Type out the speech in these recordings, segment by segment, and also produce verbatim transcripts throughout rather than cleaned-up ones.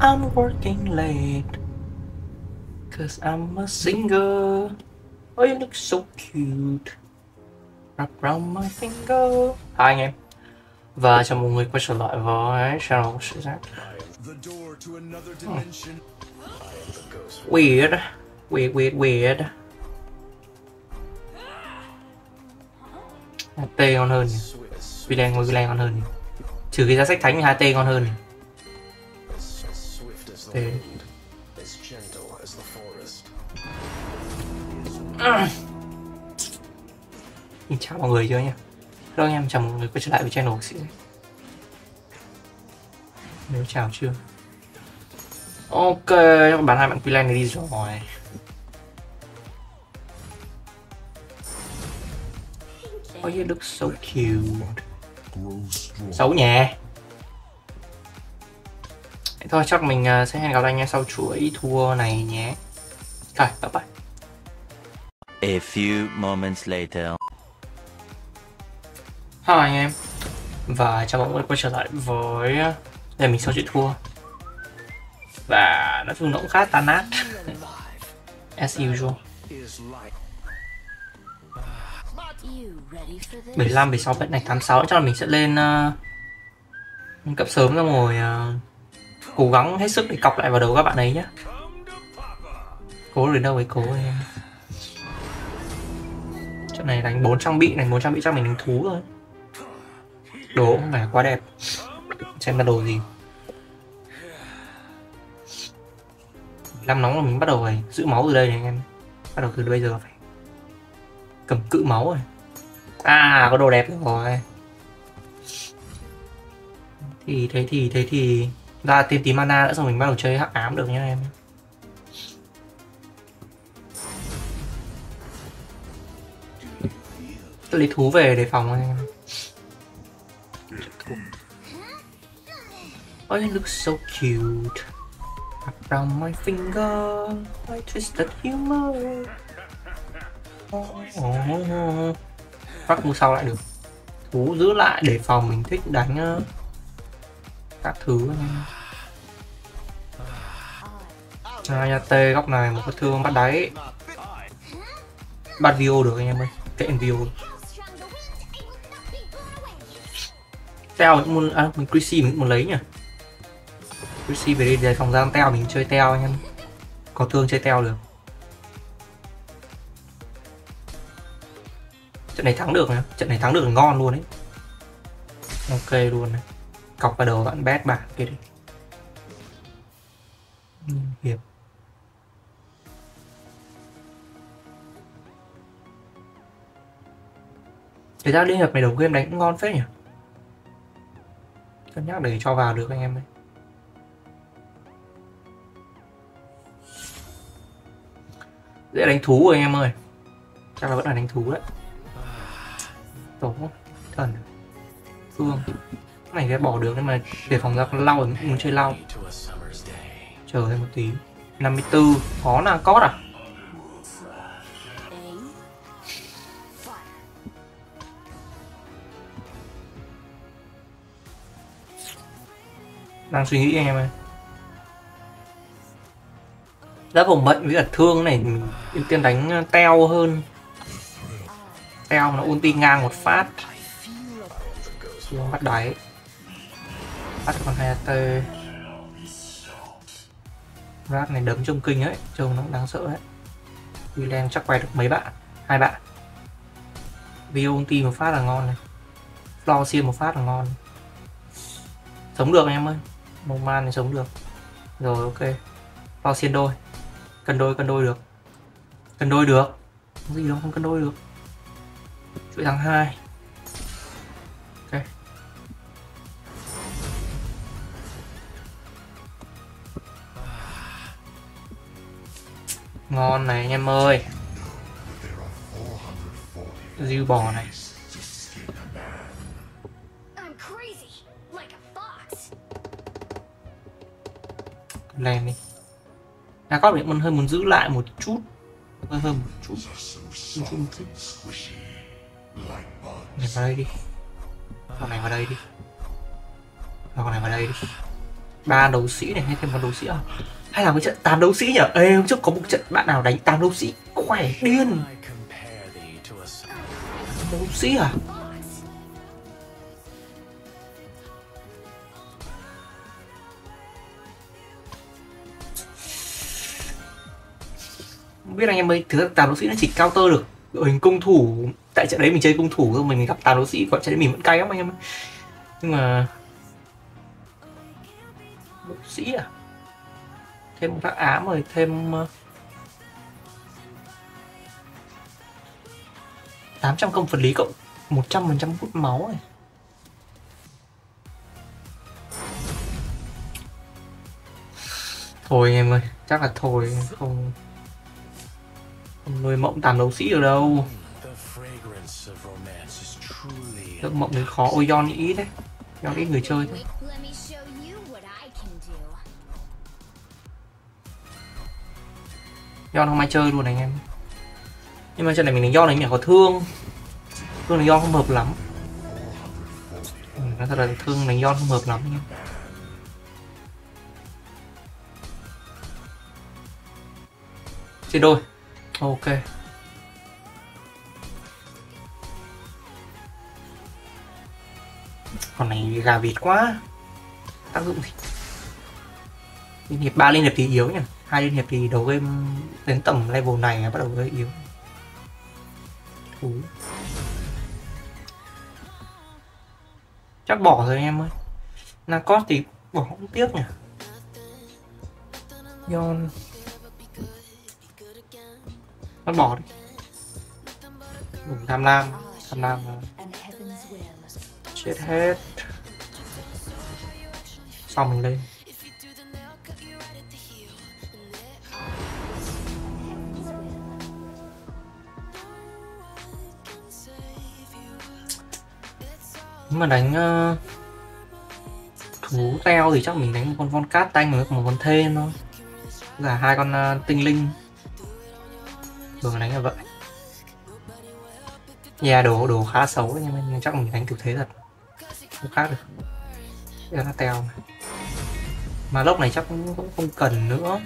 I'm working late, cause I'm a singer. Oh, you look so cute, wrap round my finger. Hi anh em, và chào mừng người quay trở lại với channel của SiZ. Weird, weird, weird, weird. hai tê ngon hơn, Villain ngồi Villain ngon hơn. Trừ cái giá sách thánh hai tê ngon hơn. Thế. Nhìn chào mọi người chưa nha. Hello anh em, chào mọi người quay trở lại với channel của SiZ. Nếu chào chưa. Ok, bán hai bạn Villain này đi rồi. Oh, you look so cute. Xấu nhẹ. Thôi chắc mình sẽ hẹn gặp anh em sau chuỗi thua này nhé. Rồi, bye bye. A few moments later. Hi anh em. Và chào mọi người quay trở lại với để mình sau chuỗi thua. Và nói chung nó cũng khá tàn nát. As usual. bảy lăm, bảy sáu bet này, tám sáu cho là mình sẽ lên uh, cấp sớm ra ngồi uh, cố gắng hết sức để cọc lại vào đầu các bạn ấy nhé. Cố đến đâu ấy cố ấy. Chỗ này đánh bốn trang bị này, bốn trang bị chắc mình đánh thú thôi. Đồ không phải quá đẹp. Xem là đồ gì. Làm nóng là mình bắt đầu phải giữ máu từ đây này anh em. Bắt đầu từ bây giờ phải cầm cự máu rồi. À, có đồ đẹp rồi. Thì thế thì thế thì ra tìm tí mana nữa xong mình bắt đầu chơi hắc ám được nhá em. Tôi lấy thú về để phòng anh em. Oh, you look so cute. Around my finger, my twisted humor. Oh. Phát mua sau lại được. Thú giữ lại để phòng mình thích đánh uh, các thứ. À, nhà tê góc này một cái thương bắt đáy. Bắt video được anh em ơi. Kệ video. Teo cũng muốn... À, mình Chrissy mình cũng muốn lấy nhỉ. Chrissy về đây để phòng giam teo, mình chơi teo anh em. Có thương chơi teo được. Trận này thắng được này, trận này thắng được ngon luôn đấy. Ok luôn này. Cọc vào đầu bạn bét bạn kia đi. Hiệp. Thế ra liên hiệp này đầu game đánh cũng ngon phết nhỉ. Cân nhắc để cho vào được anh em đấy. Dễ đánh thú rồi anh em ơi. Chắc là vẫn là đánh thú đấy. Tổ thần phương cái này sẽ bỏ được nhưng mà để phòng ra lau rồi muốn chơi lau chờ thêm một tí. Năm mươi tư khó là có à. Đang suy nghĩ anh em ơi, đã vùng bệnh với cả thương này mình ưu tiên đánh teo hơn. Teo nó ulti ngang một phát xuống bắt đáy, bắt con hai t rác này đấm trông kinh ấy, trông nó đáng sợ đấy. Villain chắc quay được mấy bạn, hai bạn vì ulti một phát là ngon này, floor xiên một phát là ngon, sống được anh em ơi. Mông man này sống được rồi. Ok, floor xiên đôi, cân đôi cân đôi được, cân đôi được không gì đâu, không cân đôi được. Chuỗi thắng hai. Ok. Ngon này anh em ơi. Dư bò này. Lên đi. À, có mình hơi muốn giữ lại một chút. Hơi hơn một chút. Một chút, một chút. Này vào đây đi, con này vào đây đi, con này vào đây đi, ba đấu sĩ này hay thêm một đấu sĩ à? Hay là cái trận tám đấu sĩ nhỉ? Ê, hôm trước có một trận bạn nào đánh tám đấu sĩ khỏe điên. Đấu sĩ à? Không biết anh em ơi, thứ tám đấu sĩ nó chỉ counter được đội hình cung thủ. Tại trận đấy mình chơi cung thủ rồi mình gặp tám đấu sĩ, còn trận đấy mình vẫn cay lắm anh em ơi. Nhưng mà đấu sĩ à? Thêm một bác ám rồi, thêm tám trăm công vật lý cộng một trăm phần trăm hút máu này. Thôi anh em ơi, chắc là thôi, không không nuôi mộng tám đấu sĩ được đâu. Được mộng thì khó, ôi Yon ít đấy, Yon ít người chơi thôi. Yon không ai chơi luôn này anh em. Nhưng mà trận này mình đánh Yon này mình có thương. Thương đánh Yon không hợp lắm. Ừ, nó thật là thương đánh Yon không hợp lắm nha. Chia đôi. Ok. Con này gà vịt quá. Tác dụng gì? Liên hiệp ba liên hiệp thì yếu nhỉ. Hai liên hiệp thì đầu game đến tầm level này là bắt đầu hơi yếu. Ủa. Chắc bỏ rồi em ơi. Nacos thì bỏ cũng tiếc nhỉ. Yon nó bỏ đi. Đủ tham lam. Tham lam là... chết hết. Xong mình lên mà đánh uh, thú teo thì chắc mình đánh một con von cát tanh với một con thên thôi, là hai con uh, tinh linh thường đánh là vậy. Nhà yeah, đồ đồ khá xấu nhưng mà chắc mình đánh kiểu thế thật không khác được. Đây là teo này. Mà lốc này chắc cũng, cũng không cần nữa,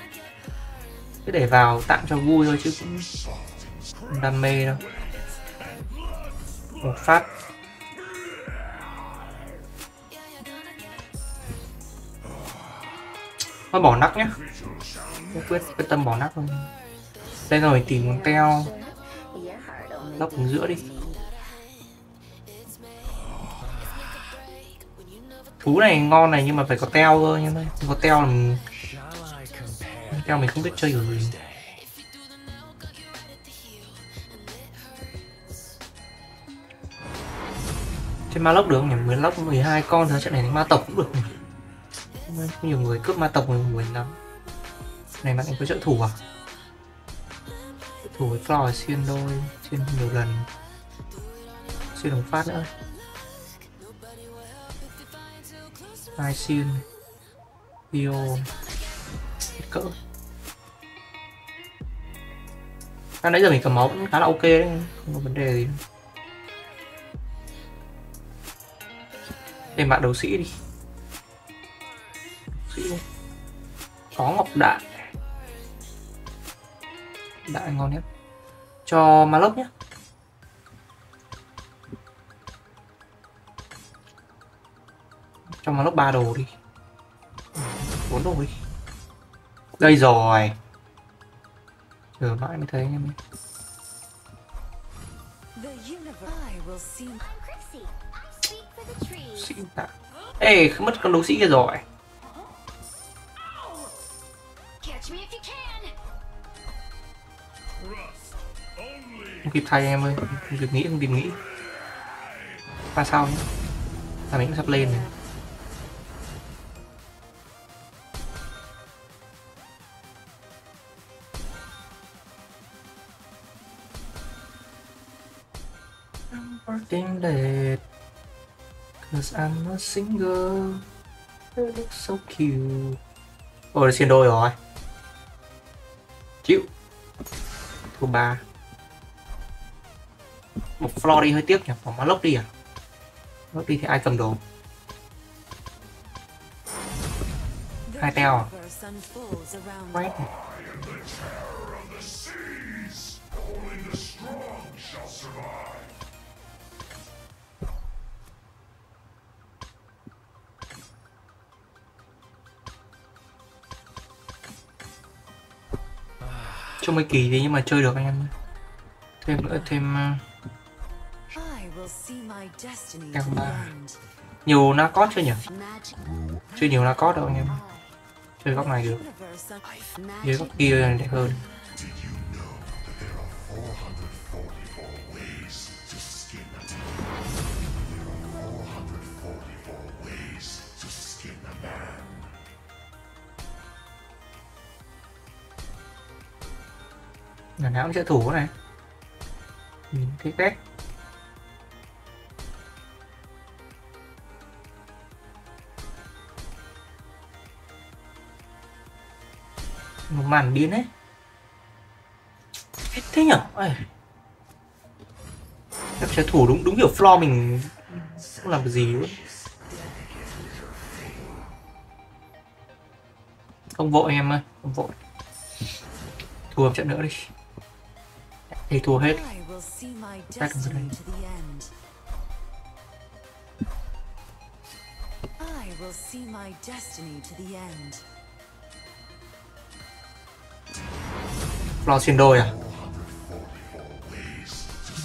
cứ để vào tạm cho vui thôi chứ cũng không đam mê đâu. Một phát nó bỏ nắc nhé, quyết quyết tâm bỏ nắc luôn. Đây rồi tìm con teo lóc ở giữa đi. Thú này ngon này nhưng mà phải có teo cơ nha, có teo là teo mình không biết chơi gì. Trên ma lốc được không nhỉ? mười lóc mười hai con thôi, trận này đánh ma tộc cũng được nhỉ? Nhiều người cướp ma tộc người muốn lắm. Này bạn có trợ thủ à? Trợ thủ với Floor xuyên đôi, xuyên nhiều lần, xuyên đồng phát nữa. Hai xuyên, bio, cỡ. À, nãy giờ mình cầm máu cũng khá là ok đấy, không có vấn đề gì. Để bạn đấu sĩ đi. Có ngọc đại, đại ngon nhất cho Malok nhé. Cho Malok ba đồ đi, bốn đồ đi. Đây rồi, chờ mãi mới thấy em. Xin tạ. Ê, mất con đấu sĩ kia rồi. Không kịp thay em ơi, không kịp nghĩ, không kịp nghĩ. Qua sau nhé, là mình cũng sắp lên này. I'm working late, cause I'm a single, you look so cute. Ôi, xin đôi rồi. Chịu. Thua ba. Một floor đi hơi tiếc nhỉ, bỏ má lốc đi à? Lốc đi thì ai cầm đồ? Hai teo à? Quét. Trông mấy kỳ thế nhưng mà chơi được anh em. Thêm nữa thêm teo ba. Nhiều na cót chưa nhỉ? Chưa nhiều na cót đâu anh em. Chơi góc này được. Dưới góc kia này đẹp hơn. Là não sẽ thủ này. Nhìn cái tét. Một màn điên đấy. Hết thế nhở? Em sẽ thủ đúng đúng kiểu floor mình không làm được gì nữa. Không vội em ơi, không vội. Thua trận nữa đi. Thì thua hết. Tách ra đây. I will see my destiny to the end. Lo xuyên đôi à?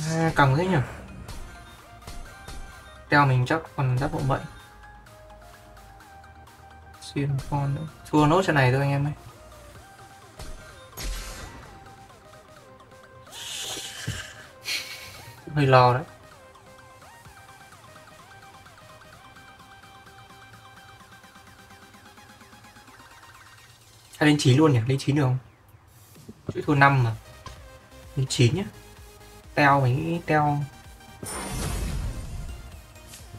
À cẳng thế nhỉ? Teo mình chắc còn đáp bộ mệnh. Xuyên con nữa. Thua nốt cho này thôi anh em ơi. Hơi lo đấy. Hay lên chín luôn nhỉ? Lên chín được không? Chữ thua năm mà. Lên chín nhá. Teo mình nghĩ teo.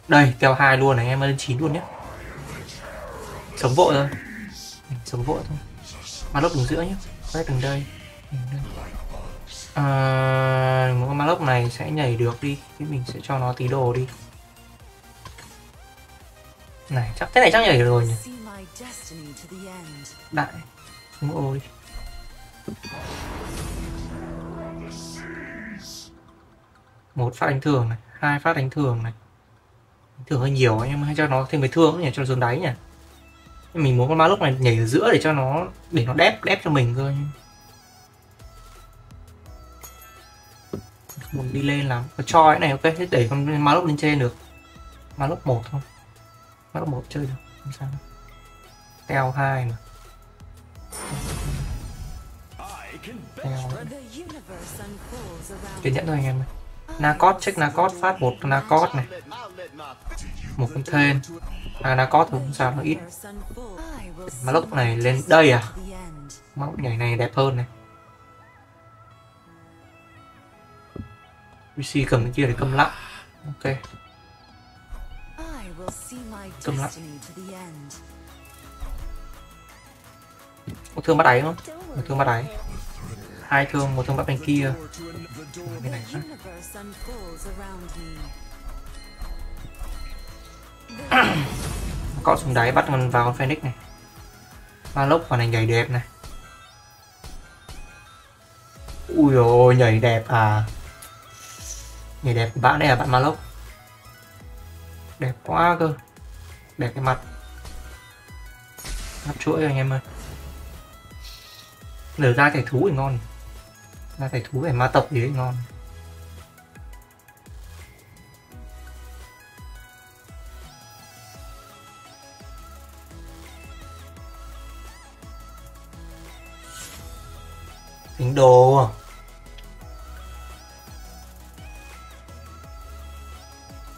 Đây, teo hai luôn này em ơi, lên chín luôn nhé. Sống vội thôi. Sống vội thôi. Mà lốc đứng giữa nhé. Quét từng đây. Từng đây. À, một con ma lốc này sẽ nhảy được đi thì mình sẽ cho nó tí đồ đi này, chắc thế này chắc nhảy được rồi nhỉ. Đại mua ô đi một phát đánh thường này, hai phát đánh thường này, đánh thường hơi nhiều anh em, hay cho nó thêm cái thương nhỉ, cho nó xuống đáy nhỉ. Mình muốn con ma lốc này nhảy ở giữa để cho nó để nó đép đép cho mình thôi. Mình đi lên làm cho cái này ok, thế đẩy con ma lốc lên trên được. Ma lốc một không? Ma lốc một chơi được, không sao. Teo hai mà. Teo. Kiên nhẫn thôi anh em ơi. Nacot check Nacot phát một Nacot này. Một con thên. À Nacot thôi, không sao nó ít. Ma lốc này lên đây à? Ma lốc nhảy này đẹp hơn này. vê xê cầm cái kia để cầm lặng. Ok. Cầm lặng. Một thương bắt đáy không? Một thương bắt đáy. Hai thương, một thương bắt bên kia. Bên này khác. Cọ xuống đáy bắt vào con Phoenix này. Ba lốc vào này nhảy đẹp này. Ui dồi ôi, nhảy đẹp à. Nhảy đẹp của bạn đây là bạn ma lốc. Đẹp quá cơ. Đẹp cái mặt. Nắp chuỗi anh em ơi. Lửa ra thẻ thú thì ngon. Ra thẻ thú phải ma tộc thì ngon. Tính đồ à?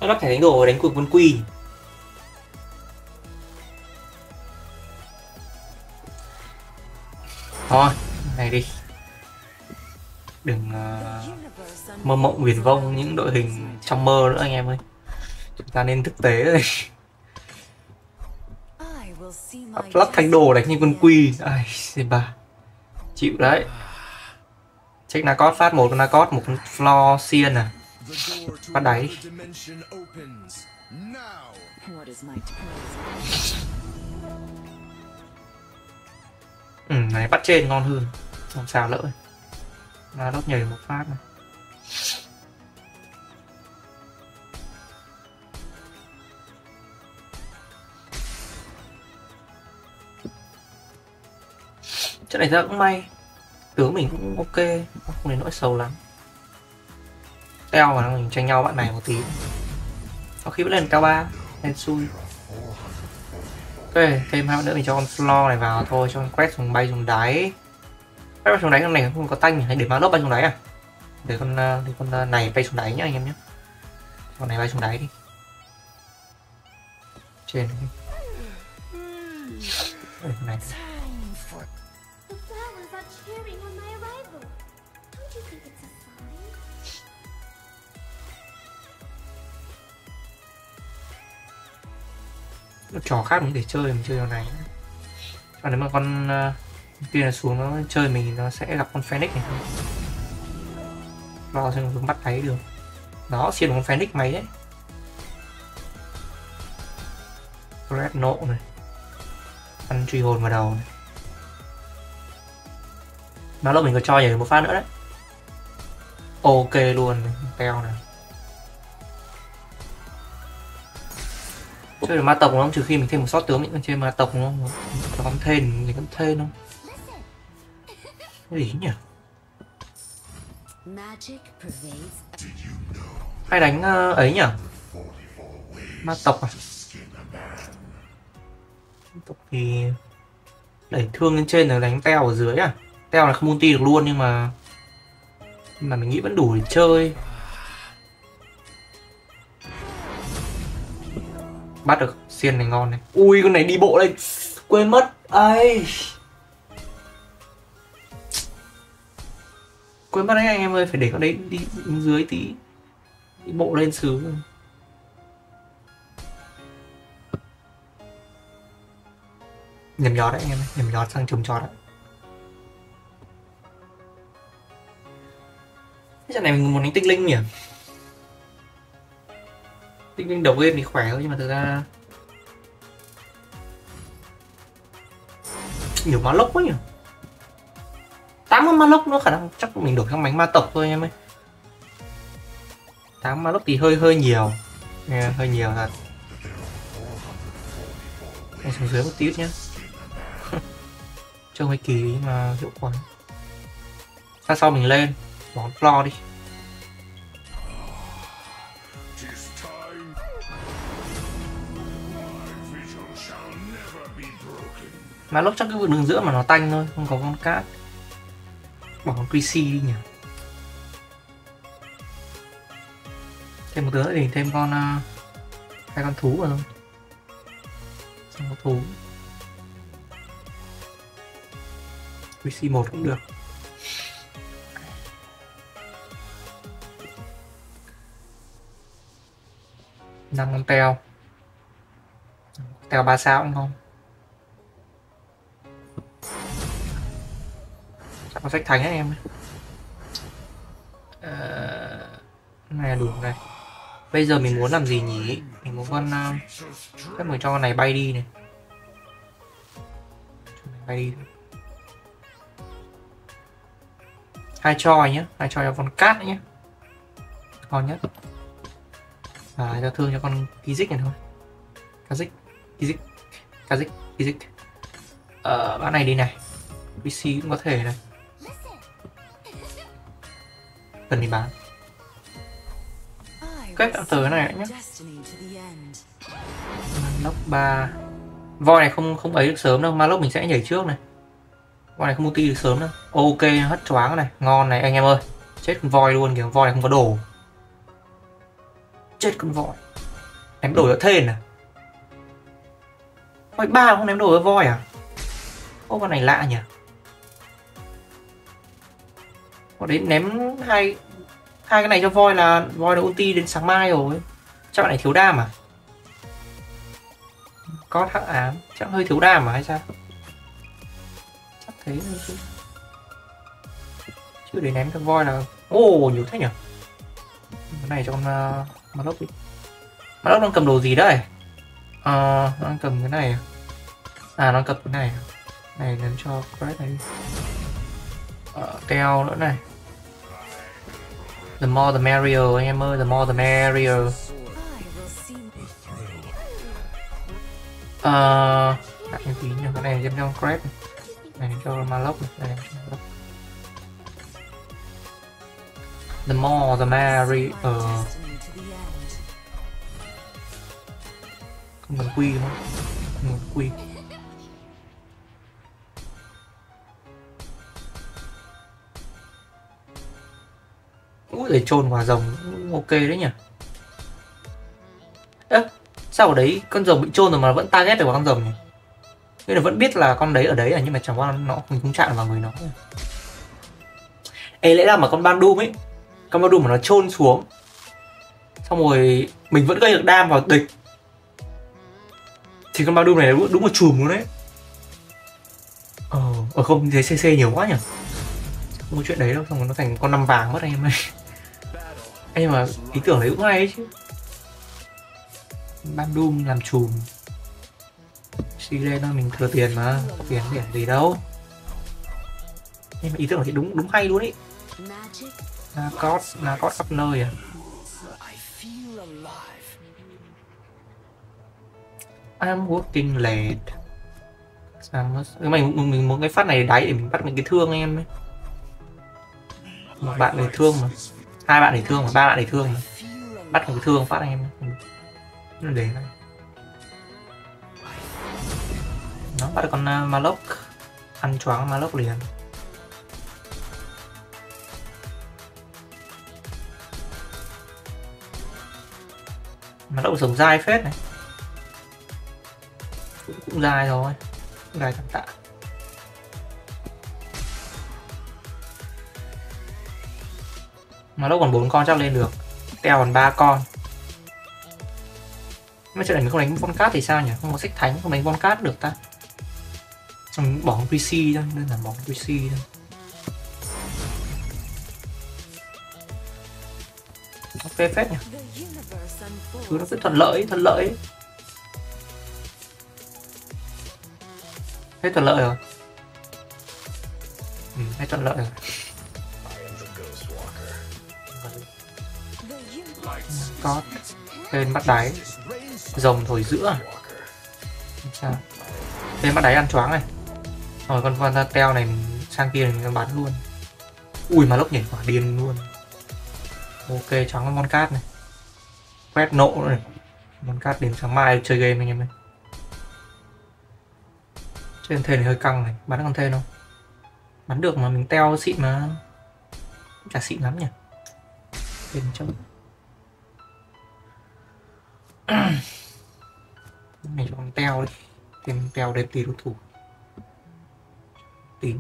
Lắp thẻ đánh đồ đánh cuộc quân quy. Thôi này đi, đừng uh, mơ mộng viển vông những đội hình trong mơ nữa anh em ơi, chúng ta nên thực tế rồi. Lắp thánh đồ đánh như quân quy, ai ba chịu đấy. Check Nacot phát một con Nacot, một con floor xiên à. Bắt đáy. này bắt trên ngon hơn, không sao lỡ là lóc nhảy một phát này. Chất này ra cũng may, tướng mình cũng ok, không đến nỗi sầu lắm. Teo mà mình tranh nhau bạn này một tí, có khi vẫn lên cao ba nên xui. Ok, thêm hai nữa mình cho con floor này vào thôi, cho con quét xuống bay xuống đáy. Quét bay xuống đáy con này không có tanh, để má lốp bay xuống đáy à? Để con để con này bay xuống đáy nhá anh em nhé. Con này bay xuống đáy đi. Trên đây, con này. Trò khác mình để chơi, mình chơi trò này. Còn nếu mà con uh, kia là xuống nó chơi mình, nó sẽ gặp con Fenix này thôi. Lo xem nó bắt thấy được. Đó, xiên con Fenix máy đấy. Red nộ này. Ăn truy hồn vào đầu này. Nó lúc mình có cho nhảy một phát nữa đấy. Ok luôn, teo này. Chơi được ma tộc đúng không? Trừ khi mình thêm một sót tướng mình chơi ma tộc đúng không? Còn thêm, mình cũng thêm không? Cái gì nhỉ? Hay đánh uh, ấy nhỉ? Ma tộc à? Ma tộc thì... đẩy thương lên trên rồi đánh teo ở dưới à? Teo là không multi được luôn nhưng mà... Nhưng mà mình nghĩ vẫn đủ để chơi. Bắt được xiên này ngon này. Ui con này đi bộ đây. Quên mất. Ai. Quên mất đấy anh em ơi. Phải để con đấy đi dưới tí. Đi bộ lên xứ. Nhầm nhót đấy anh em. Nhầm nhót sang trồng trọt đấy. Cái trận này mình muốn đánh tinh linh nhỉ. Tinh linh đầu game thì khỏe thôi nhưng mà thực ra nhiều ma lốc quá nhỉ. Tám ma lốc nó khả năng chắc mình đổi sang bánh ma tộc thôi em ơi. Tám ma lốc thì hơi hơi nhiều, yeah, hơi nhiều thật. Em xuống dưới một tí nhé. Trông hơi kỳ mà hiệu quả. Sao sau mình lên bỏ floor đi. Mà lốc chắc cái vực đường giữa mà nó tanh thôi, không có con cát. Bỏ con quy xê đi nhỉ. Thêm một đứa thì thêm con uh, hai con thú vào thôi. Xong con thú quy xê một cũng được. Năm con teo. Teo ba sao cũng không. Có sách thánh ấy, em à, này là đủ này. Bây giờ mình muốn làm gì nhỉ? Mình muốn con uh, mình cho con này bay đi này, này bay đi. Hai choi nhé, hai choi cho con cát nhé, ngon nhất. À, cho thương cho con Kizik này thôi. Kizik, Kizik, Kizik, Kizik. Ờ, bạn này đi này. pê xê cũng có thể này. Cần đi bán. Cách tạm thời này nhé. Malok ba. Voi này không không ấy được sớm đâu. Malok mình sẽ nhảy trước này. Voi này không multi được sớm đâu. Ok, hất choáng này. Ngon này anh em ơi. Chết con voi luôn kìa. Voi này không có đồ. Chết con voi. Ném đổi ở thên à. Voi ba không ném đổi ở voi à. Ô con này lạ nhỉ. Còn đến ném hai hai cái này cho voi là voi đã ulti đến sáng mai rồi. Chắc bạn này thiếu đam à? Có hắc ám, chắc hơi thiếu đam mà hay sao? Chắc thế thôi chứ. Chứ để ném cho voi là ô oh, nhiều thế nhỉ. Cái này cho con uh, Malok đi. Malok đang cầm đồ gì đấy? Ờ, uh, đang cầm cái này. À, đang cầm cái này. này, nhấn cho crack này, uh, tell nữa này. The more the merrier anh em ơi, the more the merrier. Ờ... đặt em tí nhờ, cái này nhấn cho crack này, này nhấn cho malloc này, này nhấn cho malloc. The more the merrier. Không cần quy đúng không? Không cần quy. Úi, để trồn quả rồng cũng ok đấy nhỉ. Ơ, sao ở đấy con rồng bị trồn rồi mà vẫn target được vào con rồng nhỉ? Nghĩa là vẫn biết là con đấy ở đấy à, nhưng mà chẳng qua nó mình không chạm vào người nó. Ê, lẽ ra mà con Bandum ấy, con Bandum mà nó trồn xuống, xong rồi mình vẫn gây được đam vào địch, thì con Bandum này đúng một chùm luôn đấy. Ờ, ở không thấy xê xê nhiều quá nhỉ. Không có chuyện đấy đâu, xong rồi nó thành con năm vàng mất anh em ơi. Anh em mà ý tưởng đấy cũng hay ấy chứ. Bandum làm chùm xê lên thôi, mình thừa tiền mà, có tiền để gì đâu. Nhưng mà ý tưởng thì đúng đúng hay luôn ấy. Nacot, Nacot khắp nơi à. I'm working late. Nếu mình, mình muốn cái phát này đáy để mình bắt mình cái thương anh em ấy. Một bạn để thương mà, hai bạn để thương mà, ba bạn để thương mà. Bắt cái thương phát anh em ấy. Để này. Nó bắt được con Malloc. Ăn choáng Malloc liền. Mà nó sống dai phết này, cũng, cũng dai thôi, dai tạm tạ. Mà nó còn bốn con chắc lên được, teo còn ba con. Mấy trận này mình không đánh con cát thì sao nhỉ? Không có sách thánh không đánh con cát được ta. Xong bỏ con quy xê thôi, nên là bỏ con quy xê thôi. Ok phết nhỉ. Thứ nó rất thuận lợi, thuận lợi. Hết thuận lợi rồi. Ừ, hết thuận lợi rồi. Có tên bắt đáy. Rồng thổi giữa. Sao? Tên bắt đáy ăn choáng này. Rồi con con teo này sang kia mình bắn luôn. Ui mà lốc nhảy quả điên luôn. Ok, choáng con con cát này. Quét nộ này, con cát đến sáng mai chơi game anh em ơi. Trên thề này hơi căng này, bắn con thề không? Bắn được mà mình teo xịn mà, cũng chả xịn lắm nhỉ. Thề trong. Mình chọn teo đi, tìm teo đẹp tí đối thủ. Tín.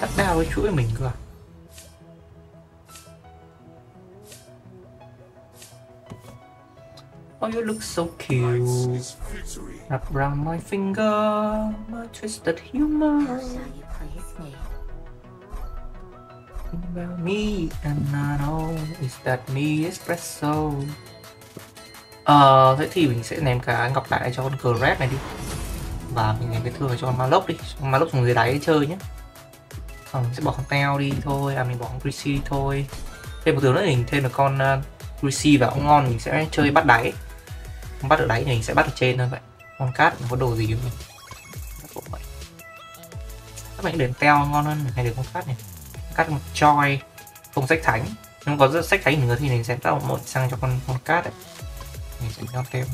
Sắt đao với chuỗi mình cơ à? Oh, you look so cute. Wrap around my finger, my twisted humor. Think about me and not all is that me espresso. Ờ, thế thì mình sẽ ném cá ngọc lại cho con Crab này đi. Và mình ném cái thương cho con Malloc đi. Con Malloc xuống dưới đáy chơi nhé. Ờ, mình sẽ bỏ con Teo đi thôi. À, mình bỏ con Chrissy thôi. Thêm một thứ nữa thì mình thêm được con Chrissy vào cũng ngon. Mình sẽ chơi bắt đáy. Không bắt được đáy thì mình sẽ bắt được trên thôi vậy. Con cát nó có đồ gì không nhỉ? Các bạn để teo ngon hơn hay được con cát này. Cát một choi không sách thánh. Nếu có sách thánh nữa thì mình sẽ tạo một sang cho con con cát đấy. Mình sẽ cho thêm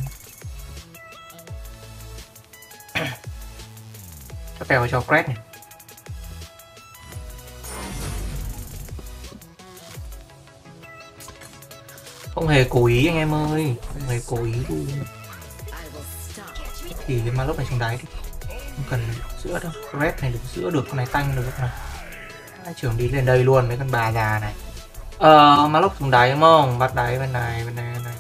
cho teo cho crack này. Không hề cố ý anh em ơi, không hề cố ý luôn. Thì cái Malloc này xuống đáy đi, không cần giữa đâu. Red này được giữa được, con này tăng được này. Hai trưởng đi lên đây luôn mấy con bà già này. Ờ, Malloc xuống đáy đúng không? Bắt đáy bên này, bên này, bên này.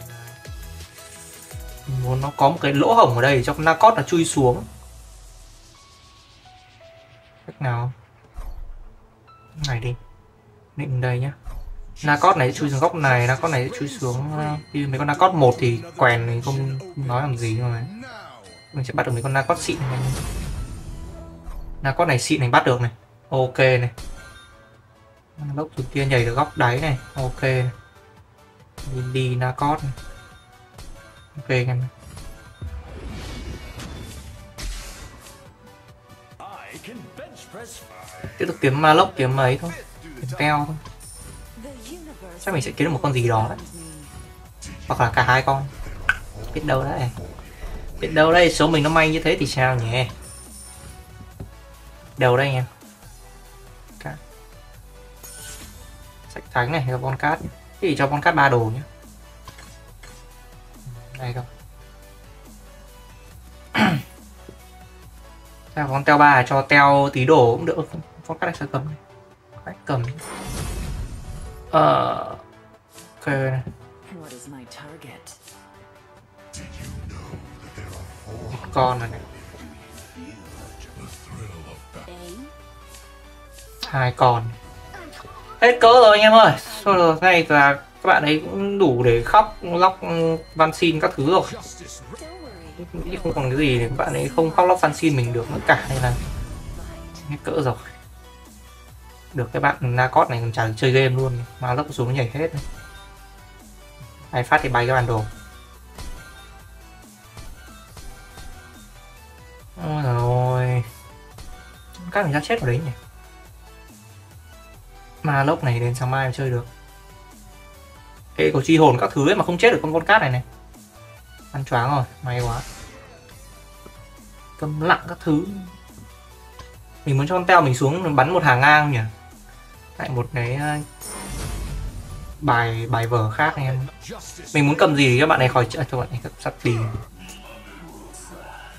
Mình muốn nó có một cái lỗ hổng ở đây cho con Nacot nó chui xuống. Cách nào? Này đi, định đây nhá. Nacot này chui xuống góc này, Nacot này chui xuống. Khi mấy con Nacot một thì quèn thì không nói làm gì thôi. Mình sẽ bắt được mấy con Nacot xịn này. Nacot này xịn này bắt được này. Ok này. Lốc từ kia nhảy được góc đáy này. Ok này. Windy Nacot này. Ok anh em này. Tiếp tục kiếm ma lốc, kiếm ấy thôi. Kiếm teo thôi. Chắc mình sẽ kiếm được một con gì đó đấy. Hoặc là cả hai con. Biết đâu đấy. Biết đâu đây, số mình nó may như thế thì sao nhỉ? Đầu đây anh em. Cát. Sạch thánh này, cho con cát. Cái gì cho con cát ba đồ nhá. Đây không. Sao con teo ba cho teo tí đồ cũng được. Con cát này sẽ cầm này. Cát cầm. Ờ. Ok này. Con này, này. Hai con. Hết cỡ rồi anh em ơi. Sau đó này là các bạn ấy cũng đủ để khóc lóc van xin các thứ rồi. Không còn cái gì để các bạn ấy không khóc lóc van xin mình được nữa cả, nên là hết cỡ rồi. Được cái bạn Nacot này còn chả chơi game luôn, mà lốc xuống nhảy hết. Ai phát thì bay cái bản đồ. Ôi rồi, các mình đã chết vào đấy nhỉ. Mà lốc này đến sáng mai mà chơi được. Ê, có chi hồn các thứ ấy mà không chết được con con cát này này. Ăn choáng rồi, may quá. Câm lặng các thứ. Mình muốn cho con teo mình xuống mình bắn một hàng ngang nhỉ. Tại một cái bài bài vở khác anh em. Mình muốn cầm gì để các bạn này khỏi chữa cho bạn này cấp sắt đi.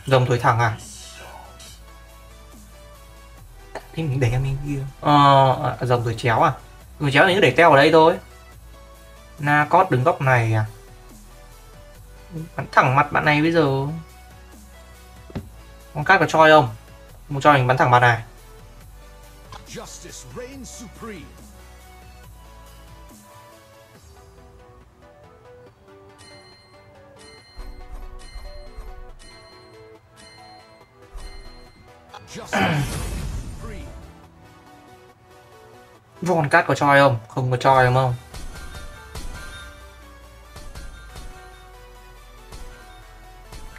Rồng thổi thẳng à? Thế mình để em bên kia. Ờ, à, rồng thổi chéo à? Rồng chéo thì cứ để teo ở đây thôi. Nacot đứng góc này à? Bắn thẳng mặt bạn này bây giờ. Con cát có choi không? Không cho mình bắn thẳng mặt này. Vô con cát có choi không? Không có choi đúng không?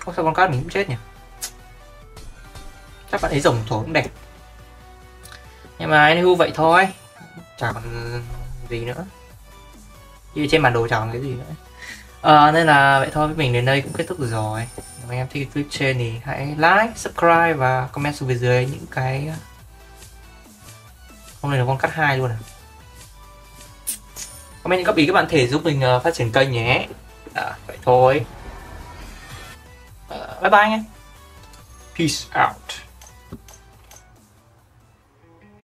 Ô, sao con cát mình cũng chết nhỉ? Chắc bạn ấy rồng thổ cũng đẹp. Nhưng mà anywho vậy thôi. Chả còn gì nữa. Như trên bản đồ chả còn cái gì nữa. À, nên là vậy thôi, mình đến đây cũng kết thúc rồi. Nếu anh em thích clip trên thì hãy like, subscribe và comment xuống phía dưới những cái. Hôm nay là con cắt hai luôn à. Comment những góp ý các bạn thể giúp mình phát triển kênh nhé. À, vậy thôi. À, bye bye anh em. Peace out.